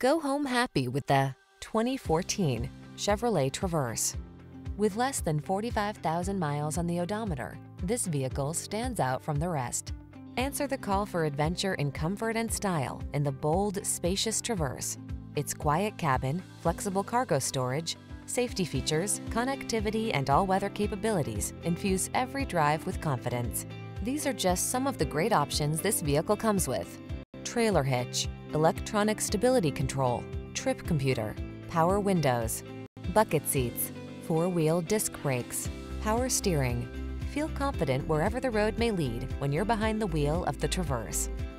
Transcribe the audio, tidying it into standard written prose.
Go home happy with the 2014 Chevrolet Traverse. With less than 45,000 miles on the odometer, this vehicle stands out from the rest. Answer the call for adventure in comfort and style in the bold, spacious Traverse. Its quiet cabin, flexible cargo storage, safety features, connectivity, and all-weather capabilities infuse every drive with confidence. These are just some of the great options this vehicle comes with: trailer hitch, electronic stability control, trip computer, power windows, bucket seats, four-wheel disc brakes, power steering. Feel confident wherever the road may lead when you're behind the wheel of the Traverse.